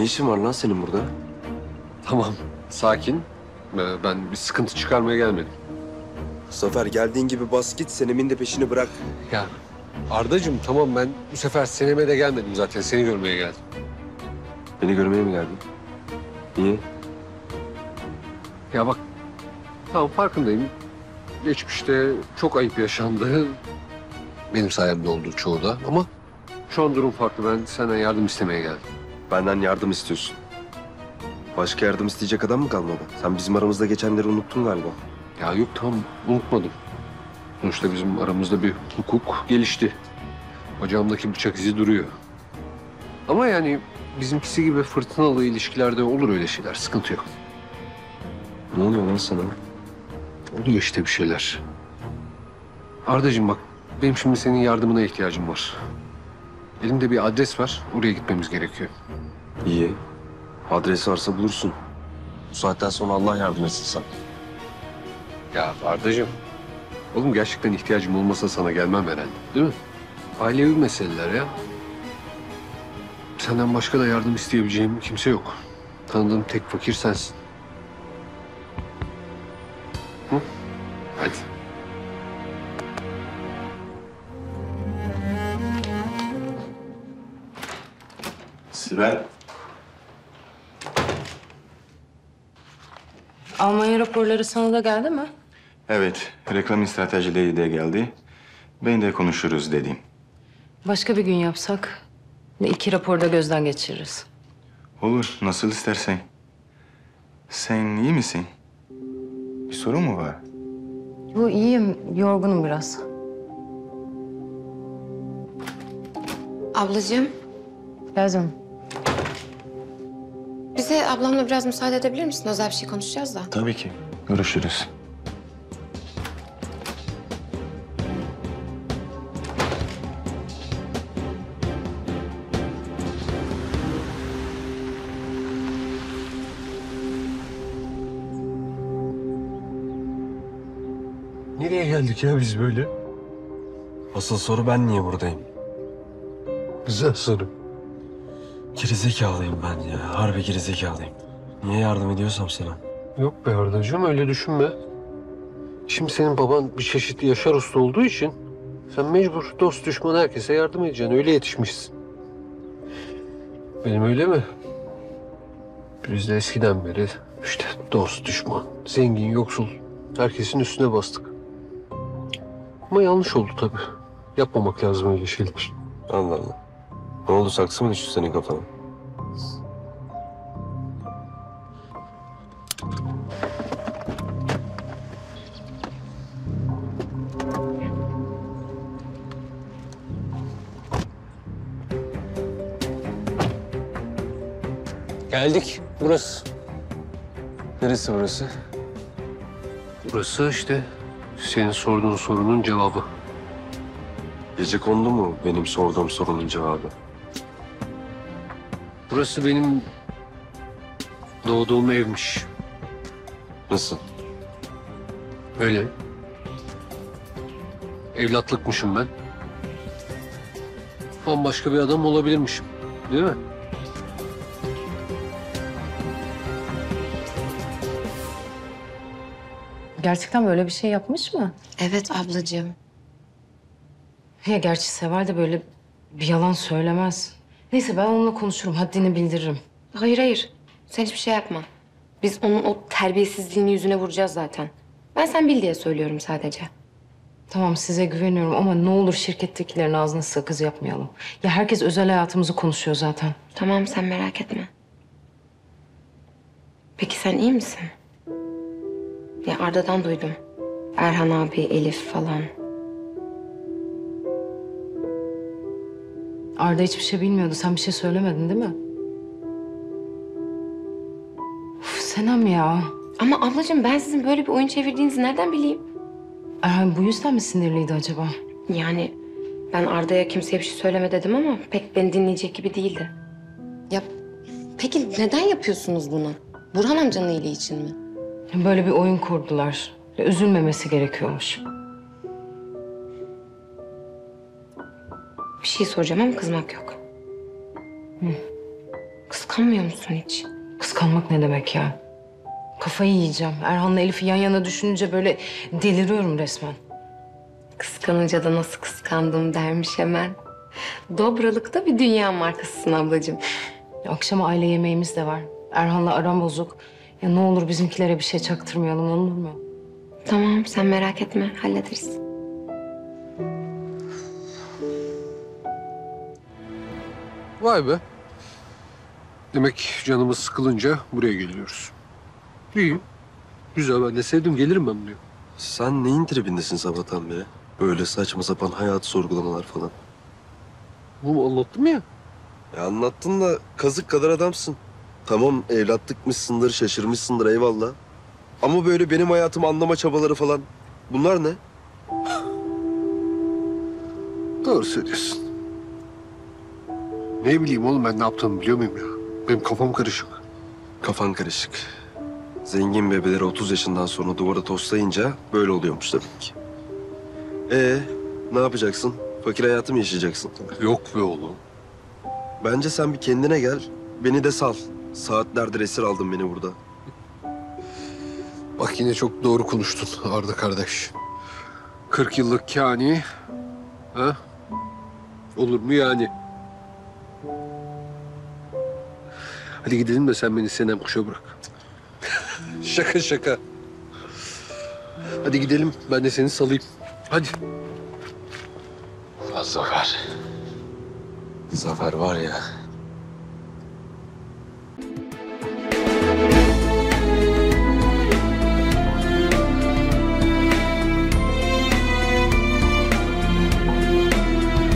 Ne işin var lan senin burada? Tamam, sakin. Ben bir sıkıntı çıkarmaya gelmedim. Zafer, geldiğin gibi bas git, Senem'in de peşini bırak. Ya Ardacığım, tamam, ben bu sefer Senem'e de gelmedim zaten. Seni görmeye geldim. Beni görmeye mi geldin? Niye? Ya bak, tamam farkındayım. Geçmişte çok ayıp yaşandı. Benim sayemde oldu çoğu da ama şu an durum farklı. Ben senden yardım istemeye geldim. Benden yardım istiyorsun. Başka yardım isteyecek adam mı kalmadı? Sen bizim aramızda geçenleri unuttun galiba. Ya yok, tamam, unutmadım. Sonuçta bizim aramızda bir hukuk gelişti. Bacağımdaki bıçak izi duruyor. Ama yani bizimkisi gibi fırtınalı ilişkilerde olur öyle şeyler, sıkıntı yok. Ne oluyor lan sana? Oluyor işte bir şeyler. Ardacığım bak, benim şimdi senin yardımına ihtiyacım var. Elimde bir adres var, oraya gitmemiz gerekiyor. İyi. Adres varsa bulursun. Bu saatten sonra Allah yardım etsin sana. Ya Ardacığım, oğlum gerçekten ihtiyacım olmasa sana gelmem herhalde, değil mi? Ailevi meseleler ya. Senden başka da yardım isteyebileceğim kimse yok. Tanıdığım tek fakir sensin. Hı? Hadi. Sibel. Almanya raporları sana da geldi mi? Evet, reklam stratejileri de geldi. Ben de konuşuruz dedim. Başka bir gün yapsak, iki raporda gözden geçiririz. Olur, nasıl istersen. Sen iyi misin? Bir sorun mu var? Yo, iyiyim, yorgunum biraz. Ablacığım. Lazım. Bize ablamla biraz müsaade edebilir misin? Özel bir şey konuşacağız da. Tabii ki. Görüşürüz. Nereye geldik ya biz böyle? Asıl soru ben niye buradayım? Güzel soru. Gerizekalıyım ben ya. Harbi gerizekalıyım. Niye yardım ediyorsam sana? Yok be Ardacığım, öyle düşünme. Şimdi senin baban bir çeşitli Yaşar Usta olduğu için sen mecbur dost düşman herkese yardım edeceksin. Öyle yetişmişsin. Benim öyle mi? Biz de eskiden beri işte dost düşman, zengin yoksul herkesin üstüne bastık. Ama yanlış oldu tabii. Yapmamak lazım öyle şeyler. Allah Allah. Ne oldu, saksı mı düştü senin kafana? Geldik, burası. Neresi burası? Burası işte senin sorduğun sorunun cevabı. Gecekondu mu benim sorduğum sorunun cevabı? Burası benim doğduğum evmiş. Nasıl? Öyle. Evlatlıkmışım ben. Bambaşka bir adam olabilirmişim. Değil mi? Gerçekten böyle bir şey yapmış mı? Evet ablacığım. Ya gerçi Seval de böyle bir yalan söylemez. Neyse, ben onunla konuşurum, haddini bildiririm. Hayır, hayır. Sen hiçbir şey yapma. Biz onun o terbiyesizliğini yüzüne vuracağız zaten. Ben sen bil diye söylüyorum sadece. Tamam, size güveniyorum ama ne olur şirkettekilerin ağzına sakız yapmayalım. Ya herkes özel hayatımızı konuşuyor zaten. Tamam, sen merak etme. Peki sen iyi misin? Ya Arda'dan duydum. Erhan abi, Elif falan. Arda hiçbir şey bilmiyordu. Sen bir şey söylemedin değil mi? Of Senem ya. Ama ablacığım, ben sizin böyle bir oyun çevirdiğinizi nereden bileyim? Erhan bu yüzden mi sinirliydi acaba? Yani ben Arda'ya kimseye bir şey söyleme dedim ama pek beni dinleyecek gibi değildi. Ya peki neden yapıyorsunuz bunu? Burhan amcanın iyiliği için mi? Böyle bir oyun kurdular. Üzülmemesi gerekiyormuş. Bir şey soracağım ama kızmak yok. Hı. Kıskanmıyor musun hiç? Kıskanmak ne demek ya? Kafayı yiyeceğim. Erhan'la Elif'i yan yana düşününce böyle deliriyorum resmen. Kıskanınca da nasıl kıskandım dermiş hemen. Dobralık'ta bir dünya markasısın ablacığım. Akşama aile yemeğimiz de var. Erhan'la aram bozuk. Ya ne olur bizimkilere bir şey çaktırmayalım, olur mu? Tamam, sen merak etme, hallederiz. Vay be. Demek canımız sıkılınca buraya geliyoruz. İyi. Güzel, ben de sevdim, gelirim ben buraya. Sen neyin tribindesin sabahtan beri? Böyle saçma sapan hayatı sorgulamalar falan. Bu anlattın mı ya? Ya anlattın da kazık kadar adamsın. Tamam, evlatlıkmışsındır, şaşırmışsındır, eyvallah. Ama böyle benim hayatımı anlama çabaları falan, bunlar ne? Doğru söylüyorsun. Ne bileyim oğlum, ben ne yaptığımı biliyor muyum ya? Benim kafam karışık. Kafan karışık. Zengin bebeleri 30 yaşından sonra duvara toslayınca böyle oluyormuş tabii ki. Ne yapacaksın? Fakir hayatı mı yaşayacaksın? Yok be oğlum. Bence sen bir kendine gel, beni de sal. Saatlerdir esir aldın beni burada. Bak yine çok doğru konuştun Arda kardeş. 40 yıllık kâni, ha? Olur mu yani? Hadi gidelim de sen beni senem kuşa bırak. Şaka şaka. Hadi gidelim, ben de seni salayım. Hadi. Zafer. Zafer var ya.